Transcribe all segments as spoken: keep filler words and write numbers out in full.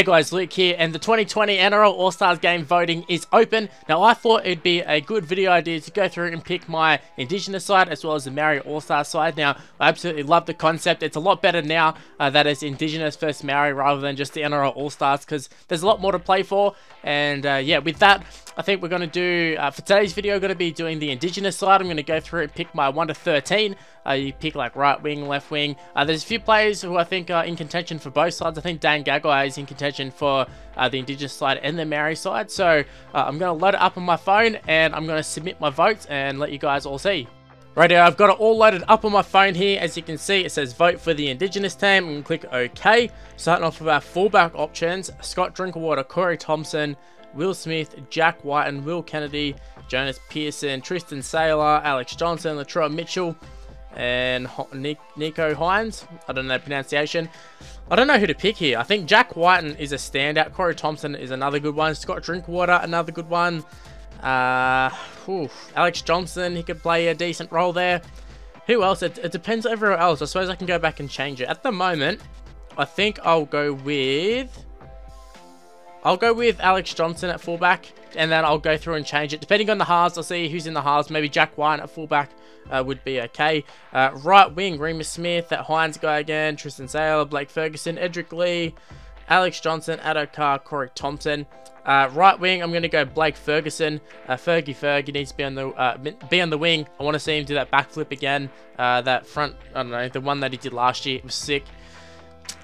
Hey guys, Luke here, and the twenty twenty N R L All-Stars game voting is open. Now I thought it'd be a good video idea to go through and pick my Indigenous side as well as the Maori All-Star side. Now I absolutely love the concept. It's a lot better now uh, that it's Indigenous versus Maori rather than just the N R L All-Stars, because there's a lot more to play for. And uh, yeah, with that, I think we're going to do, uh, for today's video, going to be doing the Indigenous side. I'm going to go through and pick my one to thirteen. Uh, you pick like right wing, left wing. Uh, there's a few players who I think are in contention for both sides. I think Dane Gagai is in contention for uh, the Indigenous side and the Maori side. So uh, I'm going to load it up on my phone and I'm going to submit my votes and let you guys all see. Right here, I've got it all loaded up on my phone here. As you can see, it says vote for the Indigenous team. I'm going to click OK. Starting off with our fullback options: Scott Drinkwater, Corey Thompson, Will Smith, Jack Whighton, Will Kennedy, Jonas Pearson, Tristan Sailor, Alex Johnson, Latrell Mitchell, and Nico Hines. I don't know the pronunciation. I don't know who to pick here. I think Jack Wighton is a standout. Corey Thompson is another good one. Scott Drinkwater, another good one. Uh, whew, Alex Johnson, he could play a decent role there. Who else? It, it depends on everyone else. I suppose I can go back and change it. At the moment, I think I'll go with... I'll go with Alex Johnson at fullback, and then I'll go through and change it. Depending on the halves, I'll see who's in the halves. Maybe Jack Wighton at fullback uh, would be okay. Uh, right wing, Remus Smith, that Hines guy again, Tristan Sailor, Blake Ferguson, Edric Lee, Alex Johnson, Addo-Carr, Corey Thompson. Uh, right wing, I'm going to go Blake Ferguson. Uh, Fergie Ferg, he needs to be on the uh, be on the wing. I want to see him do that backflip again. Uh, that front, I don't know, the one that he did last year, it was sick.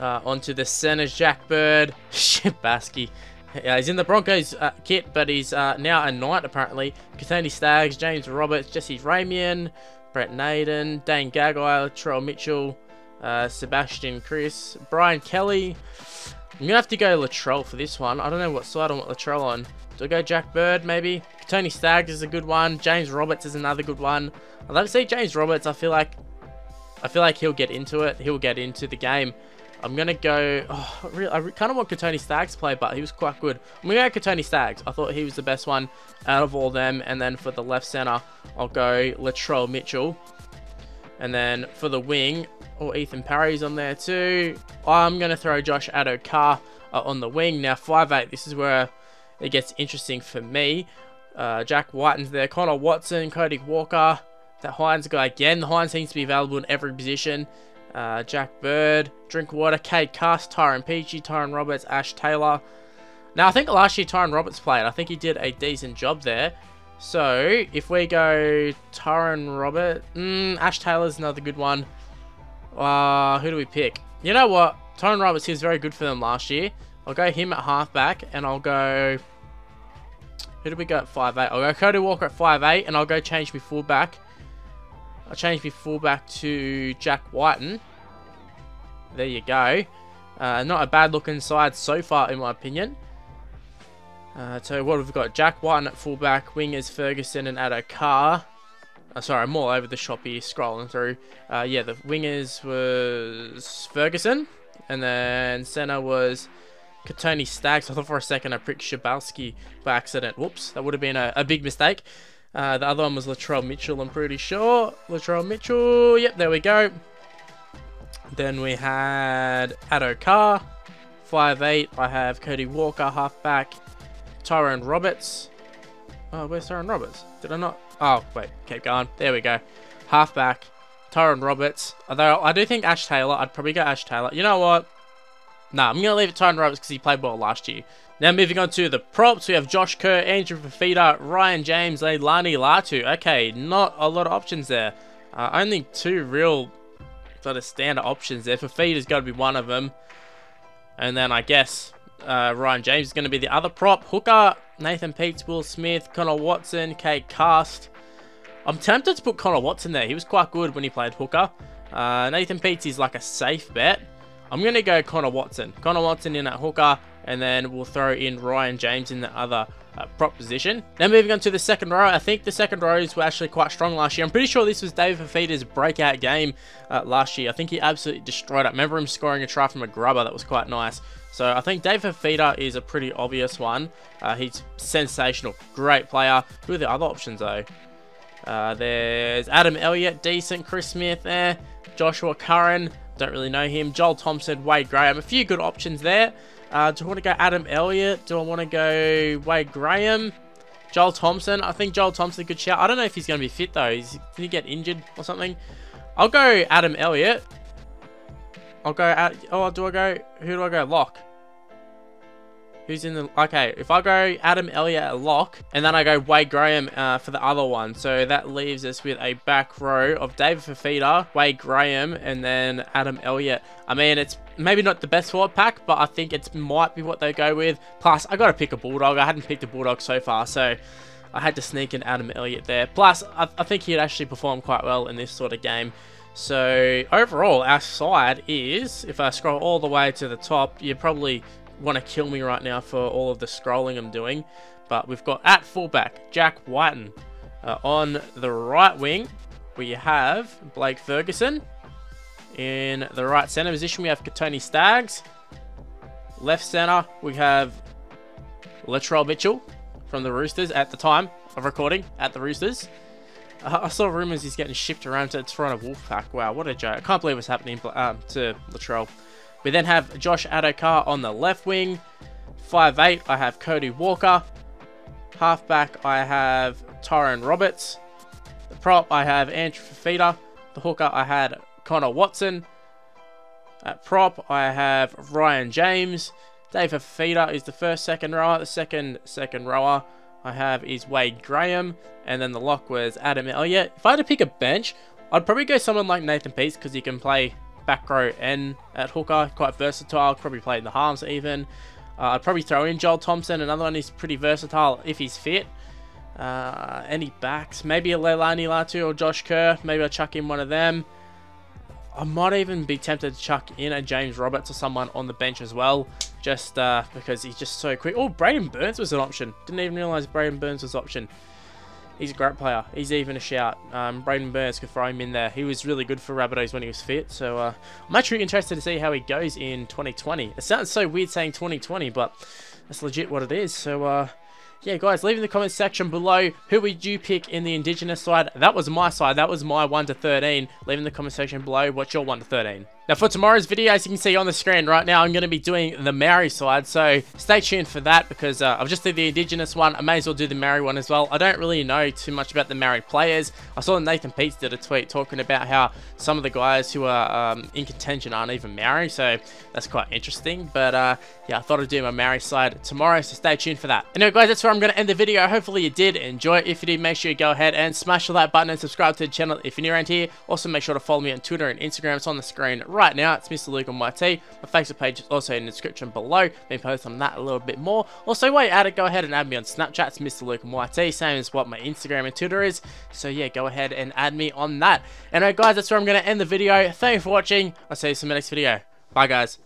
Uh, onto the centers, Jack Bird, Shibaski. Yeah, he's in the Broncos uh, kit, but he's uh, now a Knight, apparently. Kotoni Staggs, James Roberts, Jesse Ramian, Brett Naden, Dane Gagai, Latrell Mitchell, uh, Sebastian Chris, Brian Kelly. I'm going to have to go Latrell for this one. I don't know what side I want Latrell on. Do I go Jack Bird, maybe? Kotoni Staggs is a good one. James Roberts is another good one. I'd love to see James Roberts. I feel like, I feel like he'll get into it. He'll get into the game. I'm going to go... Oh, I kind of want Kotoni Staggs to play, but he was quite good. I'm going to go Kotoni Staggs. I thought he was the best one out of all them. And then for the left center, I'll go Latrell Mitchell. And then for the wing... Oh, Ethan Parry's on there too. I'm going to throw Josh Addo-Carr uh, on the wing. Now, five eight, this is where it gets interesting for me. Uh, Jack Wighton's there. Connor Watson, Cody Walker. That Hines guy again. The Hines seems to be available in every position. Uh, Jack Bird, Drinkwater, Cade Cast, Tyrone Peachy, Tyrone Roberts, Ash Taylor. Now, I think last year Tyrone Roberts played. I think he did a decent job there. So, if we go Tyrone Roberts, mm, Ash Taylor's another good one. Uh, who do we pick? You know what? Tyrone Roberts, he was very good for them last year. I'll go him at halfback, and I'll go... Who do we go at five eight? I'll go Cody Walker at five eight, and I'll go change me fullback. I'll change my fullback to Jack Wighton. There you go. Uh, not a bad looking side so far, in my opinion. Uh, so what have we got? Jack Wighton at fullback. Wingers Ferguson and Addo-Carr. Oh, sorry, I'm all over the shop here, scrolling through. Uh, yeah, the wingers was Ferguson. And then centre was Kotoni Staggs. I thought for a second I pricked Shibalski by accident. Whoops, that would have been a, a big mistake. Uh, the other one was Latrell Mitchell, I'm pretty sure. Latrell Mitchell, yep, there we go. Then we had Addo-Carr, five eight. I have Cody Walker, halfback. Tyrone Roberts. Oh, where's Tyrone Roberts? Did I not? Oh, wait, keep going. There we go. Halfback, Tyrone Roberts. Although I do think Ash Taylor, I'd probably go Ash Taylor. You know what? Nah, I'm going to leave it Tyrone Roberts because he played well last year. Now moving on to the props, we have Josh Kerr, Andrew Fifita, Ryan James, Leilani Latu. Okay, not a lot of options there. Uh, only two real sort of standard options there. Fifita's got to be one of them. And then I guess uh, Ryan James is going to be the other prop. Hooker, Nathan Peats, Will Smith, Connor Watson, Kate Cast. I'm tempted to put Connor Watson there. He was quite good when he played hooker. Uh, Nathan Peats is like a safe bet. I'm going to go Connor Watson. Connor Watson in at hooker. And then we'll throw in Ryan James in the other uh, prop position. Now moving on to the second row. I think the second rows were actually quite strong last year. I'm pretty sure this was David Fifita's breakout game uh, last year. I think he absolutely destroyed it. I remember him scoring a try from a grubber. That was quite nice. So I think David Fifita is a pretty obvious one. Uh, he's sensational. Great player. Who are the other options though? Uh, there's Adam Elliott. Decent. Chris Smith there. Joshua Curran. Don't really know him. Joel Thompson. Wade Graham. A few good options there. Uh, do I want to go Adam Elliott? Do I want to go Wade Graham? Joel Thompson? I think Joel Thompson could shout. I don't know if he's going to be fit, though. He's, did he get injured or something? I'll go Adam Elliott. I'll go at... Oh, do I go... Who do I go? Lock. Who's in the... Okay, if I go Adam Elliott at lock, and then I go Wade Graham uh, for the other one. So that leaves us with a back row of David Fifita, Wade Graham, and then Adam Elliott. I mean, it's maybe not the best forward pack, but I think it might be what they go with. Plus, I got to pick a Bulldog. I hadn't picked a Bulldog so far, so I had to sneak in Adam Elliott there. Plus, I, I think he'd actually perform quite well in this sort of game. So overall, our side is, if I scroll all the way to the top, you probably... want to kill me right now for all of the scrolling I'm doing, but we've got at fullback Jack Wighton, uh, on the right wing we have Blake Ferguson, in the right center position we have Kotoni Staggs, left center we have Latrell Mitchell from the Roosters. At the time of recording, at the Roosters, uh, I saw rumors he's getting shipped around to Toronto Wolfpack. Wow, what a joke. I can't believe what's happening um, to Latrell. We then have Josh Addo-Carr on the left wing. five eight, I have Cody Walker. Halfback, I have Tyrone Roberts. The prop, I have Andrew Fifita. The hooker, I had Connor Watson. At prop, I have Ryan James. David Fifita is the first second rower. The second second rower I have is Wade Graham. And then the lock was Adam Elliott. If I had to pick a bench, I'd probably go someone like Nathan Peats, because he can play back row and at hooker, quite versatile, probably play in the halves even. Uh, I'd probably throw in Joel Thompson, another one who's pretty versatile if he's fit. Uh, any backs, maybe a Leilani Latu or Josh Kerr, maybe I'll chuck in one of them. I might even be tempted to chuck in a James Roberts or someone on the bench as well, just uh, because he's just so quick. Oh, Braidon Burns was an option. Didn't even realise Braidon Burns was an option. He's a great player. He's even a shout. Um, Braidon Burns could throw him in there. He was really good for Rabbitohs when he was fit. So uh, I'm actually interested to see how he goes in twenty twenty. It sounds so weird saying twenty twenty, but that's legit what it is. So uh, yeah, guys, leave in the comments section below, who would you pick in the Indigenous side? That was my side. That was my one to thirteen. Leave in the comment section below what's your one to thirteen. Now for tomorrow's video, as you can see on the screen right now, I'm going to be doing the Maori side, so stay tuned for that, because uh, I've just did the Indigenous one. I may as well do the Maori one as well. I don't really know too much about the Maori players. I saw Nathan Peats did a tweet talking about how some of the guys who are um, in contention aren't even Maori, so that's quite interesting. But uh, yeah, I thought I'd do my Maori side tomorrow, so stay tuned for that. Anyway guys, that's where I'm going to end the video. Hopefully you did enjoy it. If you did, make sure you go ahead and smash the like button and subscribe to the channel if you're new around here. Also make sure to follow me on Twitter and Instagram. It's on the screen right Right now. It's Mister Luke on my T. My Facebook page is also in the description below. Been posting on that a little bit more. Also, while you're at it, go ahead and add me on Snapchat. It's Mister Luke on my T, same as what my Instagram and Twitter is. So yeah, go ahead and add me on that. Anyway, guys, that's where I'm going to end the video. Thank you for watching. I'll see you in the next video. Bye, guys.